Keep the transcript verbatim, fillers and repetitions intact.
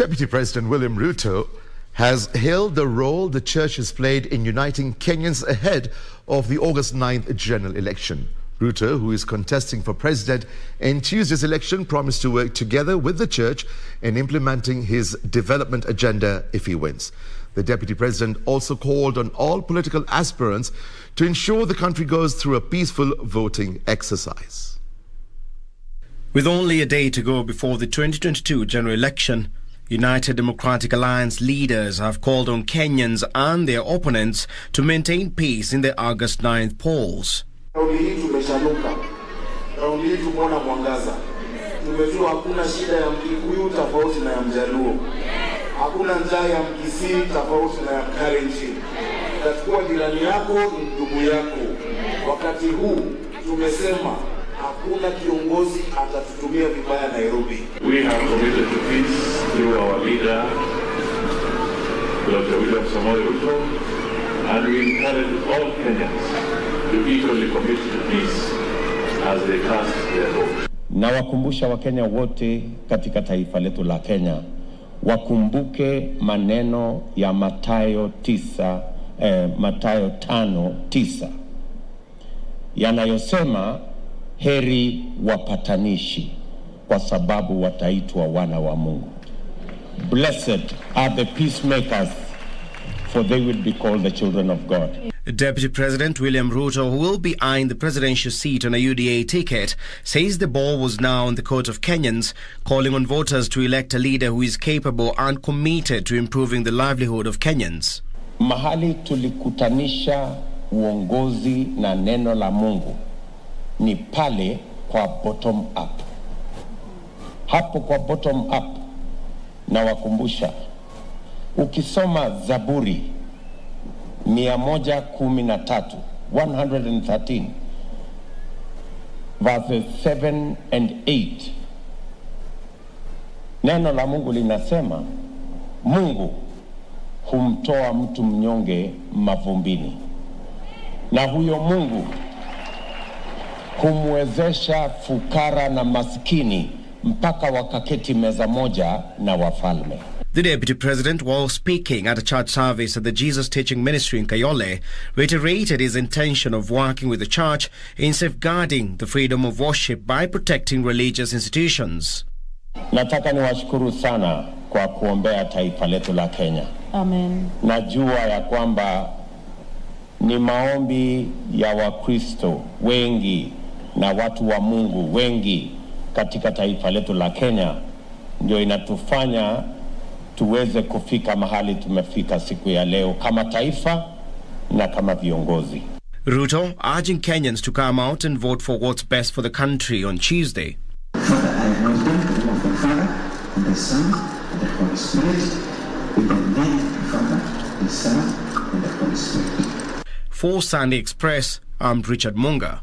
Deputy President William Ruto has hailed the role the church has played in uniting Kenyans ahead of the August ninth general election. Ruto, who is contesting for president in Tuesday's election, promised to work together with the church in implementing his development agenda if he wins. The deputy president also called on all political aspirants to ensure the country goes through a peaceful voting exercise. With only a day to go before the twenty twenty-two general election, United Democratic Alliance leaders have called on Kenyans and their opponents to maintain peace in the August ninth polls. We have committed to peace through our leader, Doctor William Ruto, and we encourage all Kenyans to equally commit to peace as they cast their vote. Na wakumbusha Wakenya wote katika taifa letu la Kenya wakumbuke maneno ya Mathayo tisa, eh, Mathayo tano tisa yanayosema heri wapatanishi kwa sababu wataitwa wana wa Mungu. Blessed are the peacemakers, for they will be called the children of God. Deputy President William Ruto, who will be eyeing the presidential seat on a U D A ticket, says the ball was now in the court of Kenyans, calling on voters to elect a leader who is capable and committed to improving the livelihood of Kenyans. Mahali tulikutanisha uongozi na neno la Mungu ni pale kwa bottom up. Hapo kwa bottom up na wakumbusha, ukisoma Zaburi mia moja kumi na tatu, one hundred thirteen, verses seven and eight, neno la Mungu linasema, Mungu humtoa mtu mnyonge mavumbini, na huyo Mungu kumwezesha fukara na maskini mpaka wakaketi meza moja na wafalme. The Deputy President, while speaking at a church service at the Jesus Teaching Ministry in Kayole, reiterated his intention of working with the church in safeguarding the freedom of worship by protecting religious institutions. Nataka niwashukuru sana kwa kuombea taifa letu la Kenya. Amen. Najua ya kwamba ni maombi ya Wakristo wengi na watu wa Mungu wengi katika taifa letu la Kenya ndio inatufanya tuweze kufika mahali tumefika siku ya leo kama taifa na kama viongozi. Ruto urging Kenyans to come out and vote for what's best for the country on Tuesday. Father, I want them to love the Father and the Son and the Holy Spirit. We can love the Father, the Son and the Holy Spirit. For Sandy Express, I'm Richard Munga.